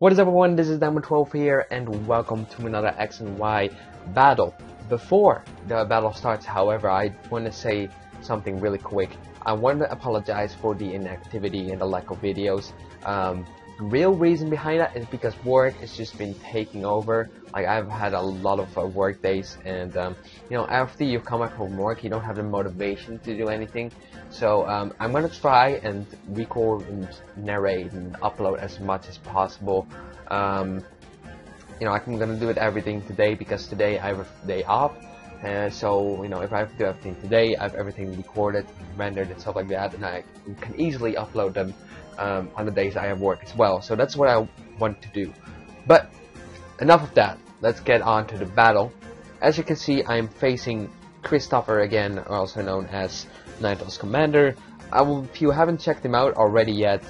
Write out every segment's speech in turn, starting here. What is up, everyone? This is Dinomen12 here, and welcome to another X and Y battle. Before the battle starts, however, I want to say something really quick. I want to apologize for the inactivity and the lack of videos. The real reason behind that is because work has just been taking over. Like, I've had a lot of work days, and you know, after you come back from work, you don't have the motivation to do anything. So I'm gonna try and record and narrate and upload as much as possible. You know, I'm gonna do it everything today because today I have a day off, and so, you know, if I have to do everything today, I have everything recorded, rendered, and stuff like that, and I can easily upload them on the days I have work as well. So that's what I want to do. But enough of that. Let's get on to the battle. As you can see, I'm facing Christopher again, also known as Ninetalescommander. If you haven't checked him out already yet,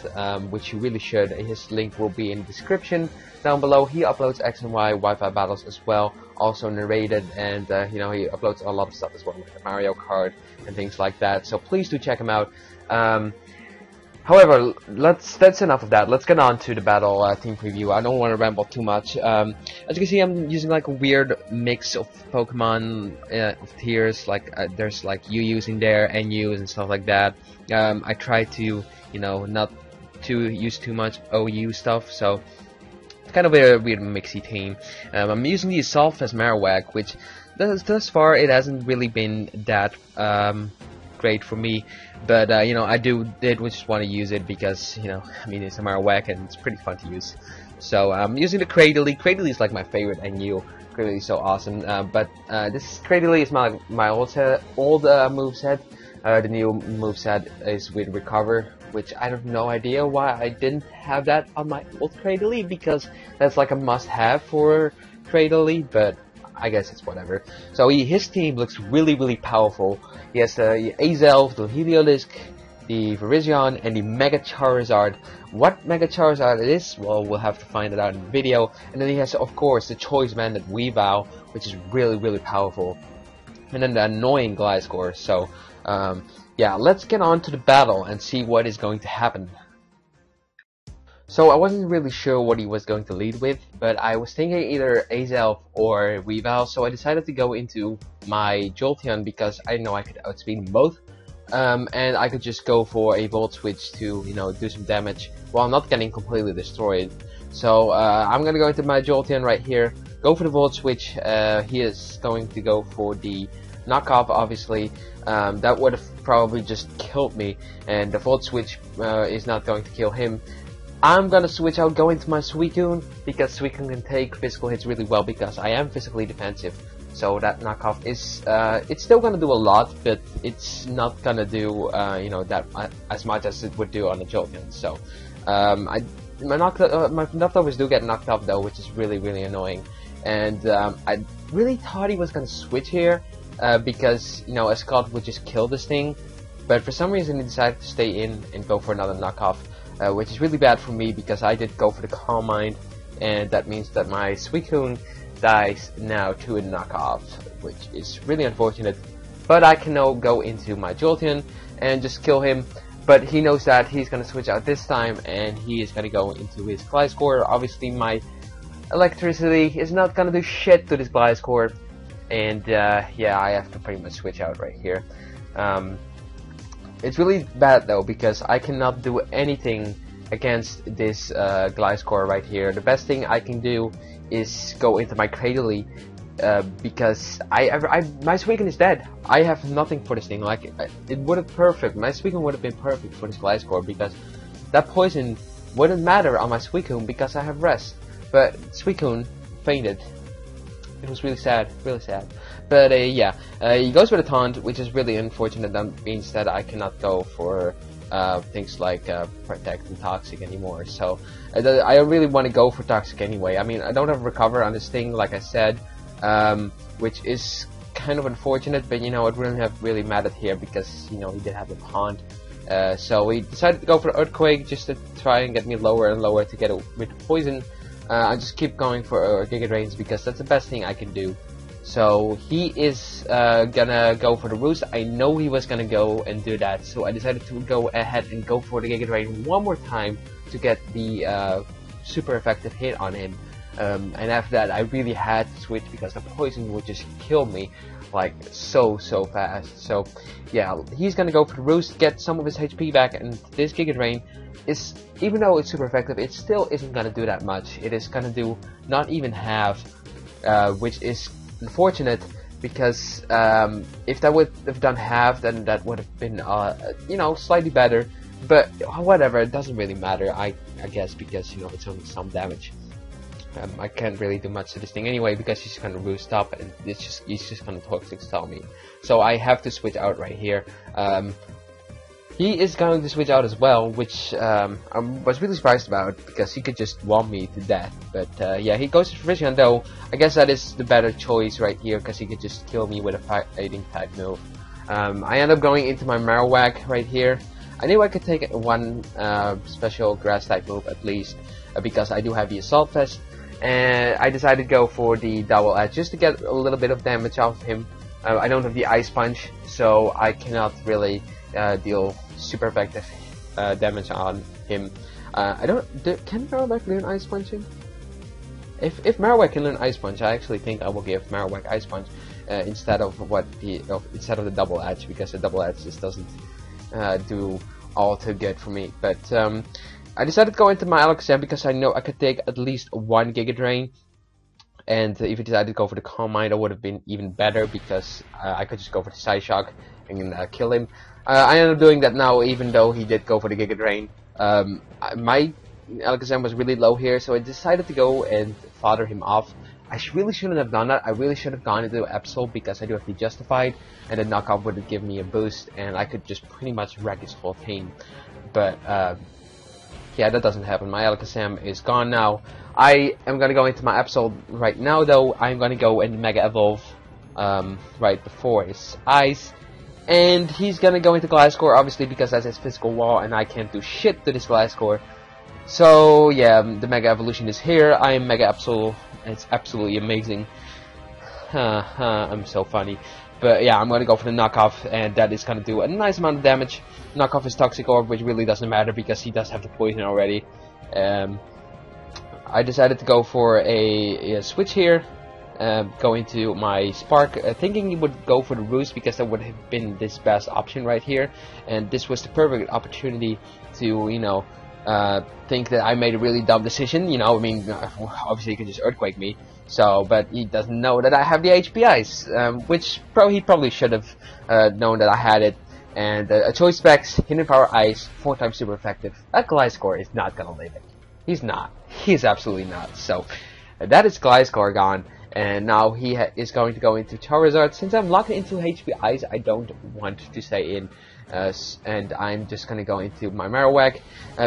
which you really should, his link will be in the description down below. He uploads X and Y Wi-Fi battles as well, also narrated, and you know, he uploads a lot of stuff as well, like Mario Kart and things like that. So please do check him out. However, that's enough of that. Let's get on to the battle team preview. I don't want to ramble too much. As you can see, I'm using like a weird mix of Pokemon of tiers. Like there's like UUs in there, NUs and stuff like that. I try to, you know, not to use too much OU stuff. So it's kind of a weird mixy team. I'm using the Assault as Marowak, which thus far it hasn't really been that great for me, but you know, I did just want to use it because, you know, I mean, it's a Marowak and it's pretty fun to use. So I'm using the Cradily. Cradily is like my favorite NU. Cradily is so awesome. This Cradily is my old moveset. The new moveset is with Recover, which I have no idea why I didn't have that on my old Cradily, because that's like a must-have for Cradily, but I guess it's whatever. So his team looks really, really powerful. He has the Azelf, the Heliolisk, the Virizion, and the Mega Charizard. What Mega Charizard it is, well, we'll have to find it out in the video. And then he has, of course, the Choice Bandit Weavile, which is really, really powerful. And then the annoying Gliscor. So, yeah, let's get on to the battle and see what is going to happen. So I wasn't really sure what he was going to lead with, but I was thinking either Azelf or Weavile, so I decided to go into my Jolteon because I know I could outspeed both, and I could just go for a Volt Switch to, you know, do some damage while not getting completely destroyed. So I'm gonna go into my Jolteon right here, go for the Volt Switch. He is going to go for the knockoff, obviously. That would have probably just killed me, and the Volt Switch is not going to kill him. I'm gonna switch out, go into my Suicune, because Suicune can take physical hits really well because I am physically defensive. So that knockoff is, it's still gonna do a lot, but it's not gonna do, you know, that as much as it would do on the Jolteon. So, my knockdowns do get knocked off though, which is really, really annoying. And I really thought he was gonna switch here, because, you know, a Scald would just kill this thing. But for some reason he decided to stay in and go for another knockoff. Which is really bad for me because I did go for the Calm Mind, and that means that my Suicune dies now to a knockoff, which is really unfortunate. But I can now go into my Jolteon and just kill him, but he knows that he's gonna switch out this time and he is gonna go into his Gliscor. Obviously my electricity is not gonna do shit to this Gliscor, and yeah, I have to pretty much switch out right here. It's really bad though because I cannot do anything against this Gliscor right here. The best thing I can do is go into my Cradily, because my Suicune is dead. I have nothing for this thing. Like, it would have perfect. My Suicune would have been perfect for this Gliscor because that poison wouldn't matter on my Suicune because I have rest. But Suicune fainted. It was really sad, really sad. But yeah, he goes with a Taunt, which is really unfortunate. That means that I cannot go for things like Protect and Toxic anymore. So I really want to go for Toxic anyway. I mean, I don't have Recover on this thing, like I said, which is kind of unfortunate. But you know, it wouldn't have really mattered here because, you know, he did have the Taunt. So we decided to go for Earthquake just to try and get me lower and lower to get with Poison. I just keep going for Giga Drains because that's the best thing I can do. So he is gonna go for the Roost. I know he was gonna go and do that, so I decided to go ahead and go for the Giga Drain one more time to get the super effective hit on him. And after that, I really had to switch because the poison would just kill me, like, so fast. So, yeah, he's gonna go for the Roost, get some of his HP back, and this Giga Drain is, even though it's super effective, it still isn't gonna do that much. It is gonna do not even half, which is unfortunate, because if that would have done half, then that would have been, you know, slightly better. But whatever, it doesn't really matter, I guess, because, you know, it's only some damage. I can't really do much to this thing anyway because he's gonna Roost up and it's just, he's just gonna Toxic Style me. So I have to switch out right here. He is going to switch out as well, which I was really surprised about because he could just want me to death. But yeah, he goes to Vision, though. I guess that is the better choice right here because he could just kill me with a fighting type move. I end up going into my Marowak right here. I knew I could take one special grass type move at least because I do have the Assault Vest. And I decided to go for the Double Edge just to get a little bit of damage off of him. I don't have the Ice Punch, so I cannot really deal super effective damage on him. I don't. Can Marowak learn Ice Punching? If Marowak can learn Ice Punch, I actually think I will give Marowak Ice Punch instead of instead of the Double Edge, because the Double Edge just doesn't do all too good for me. But I decided to go into my Alakazam because I know I could take at least one Giga Drain, and if I decided to go for the Calm Mind, that would have been even better because I could just go for the Psyshock and kill him. I ended up doing that now, even though he did go for the Giga Drain. My Alakazam was really low here, so I decided to go and fodder him off. I really shouldn't have done that. I really should have gone into Absol because I do have the Justified, and the knockoff would have given me a boost, and I could just pretty much wreck his whole team. But yeah, that doesn't happen. My Alakazam is gone now. I am gonna go into my Absol right now, though. I'm gonna go and Mega Evolve right before his eyes, and he's gonna go into Gliscor, obviously, because that's his physical wall, and I can't do shit to this Gliscor. So yeah, the Mega Evolution is here. I am Mega Absol. It's absolutely amazing. I'm so funny. But yeah, I'm gonna go for the knockoff, and that is gonna do a nice amount of damage. Knockoff is Toxic Orb, which really doesn't matter because he does have the poison already. I decided to go for a switch here, go into my Spark, thinking he would go for the Roost because that would have been this best option right here, and this was the perfect opportunity to, you know, think that I made a really dumb decision. You know, I mean, obviously he could just Earthquake me. So, but he doesn't know that I have the HP Ice, which he probably should have known that I had it. And a choice specs, Hidden Power Ice, 4x super effective. That Gliscor is not gonna live it. He's not. He's absolutely not. So, that is Gliscor gone. And now he is going to go into Charizard. Since I'm locked into HP Ice, I don't want to stay in. And I'm just gonna go into my Marowak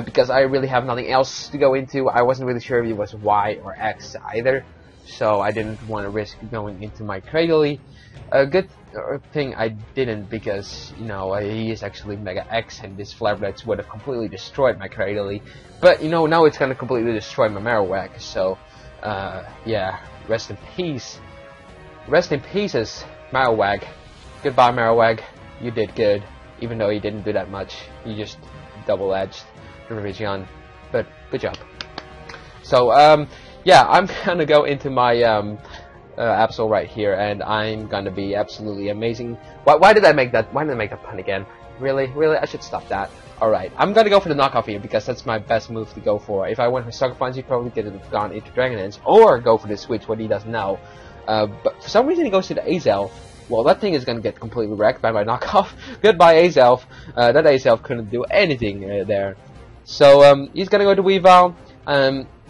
because I really have nothing else to go into. I wasn't really sure if it was Y or X either, so I didn't want to risk going into my Cradily. A good thing I didn't, because, you know, he is actually Mega X, and this Flare Blitz would have completely destroyed my Cradily. But, you know, now it's gonna completely destroy my Marowak, so, yeah, rest in peace. Rest in pieces, Marowak. Goodbye, Marowak. You did good, even though you didn't do that much. You just double-edged the Revision, but good job. So, yeah, I'm gonna go into my Absol right here, and I'm gonna be absolutely amazing. Why did I make that? Why did I make that pun again? Really, I should stop that. All right, I'm gonna go for the knockoff here because that's my best move to go for. If I went for Sucker Punch, he probably could have gone into Dragonlance or go for the switch, what he does now. But for some reason, he goes to the Azelf. Well, that thing is gonna get completely wrecked by my knockoff. Goodbye, Azelf. That Azelf couldn't do anything there. So he's gonna go to Weavile.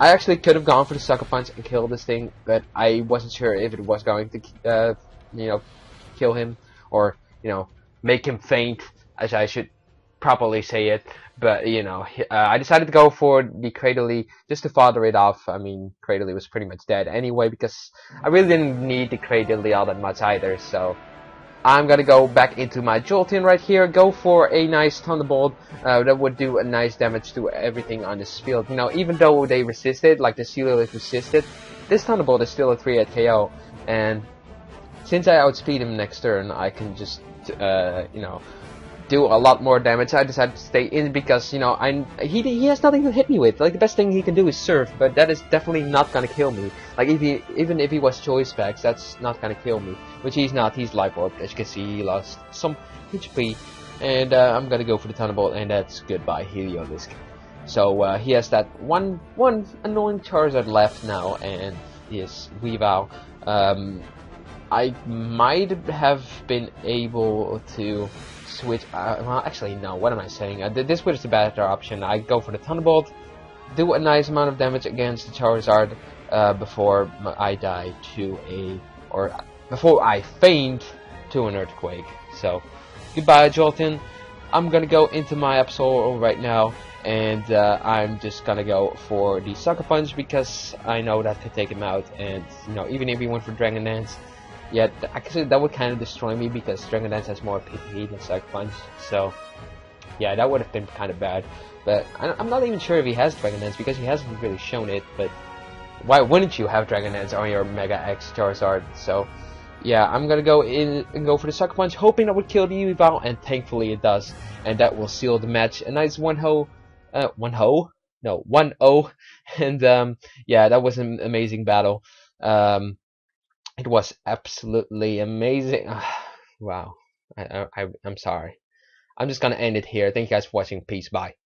I actually could have gone for the Sucker Punch and killed this thing, but I wasn't sure if it was going to, you know, kill him or, you know, make him faint, as I should properly say it. But, you know, I decided to go for the Cradily just to fodder it off. I mean, Cradily was pretty much dead anyway because I really didn't need the Cradily all that much either, so... I'm gonna go back into my Jolteon right here, go for a nice Thunderbolt, that would do a nice damage to everything on this field. You know, even though they resisted, like the Sealer resisted, this Thunderbolt is still a 3-hit KO, and since I outspeed him next turn, I can just, you know, do a lot more damage. I decided to stay in because, you know, he has nothing to hit me with. Like, the best thing he can do is serve, but that is definitely not gonna kill me. Like, even if he was choice packs, that's not gonna kill me. Which he's not, he's life orb. As you can see, he lost some HP. And I'm gonna go for the Thunderbolt, and that's goodbye Heliolisk. So he has that one annoying Charizard left now, and he is Weavile. I might have been able to switch. Well, actually, no. What am I saying? This was the better option. I go for the Thunderbolt, do a nice amount of damage against the Charizard before I die to before I faint to an Earthquake. So goodbye, Jolteon. I'm gonna go into my Absol right now, and I'm just gonna go for the Sucker Punch because I know that could take him out. And you know, even if he went for Dragon Dance, yeah, actually that would kind of destroy me because Dragon Dance has more PP than Sucker Punch. So yeah, that would have been kind of bad. But I'm not even sure if he has Dragon Dance because he hasn't really shown it. But why wouldn't you have Dragon Dance on your Mega X Charizard? So yeah, I'm gonna go in and go for the Sucker Punch, hoping that would kill the Weavile, and thankfully it does, and that will seal the match. A nice 1-0, and yeah, that was an amazing battle. It was absolutely amazing. Wow, I'm sorry. I'm just gonna end it here. Thank you guys for watching. Peace. Bye.